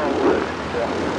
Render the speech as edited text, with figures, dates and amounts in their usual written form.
Control, yeah.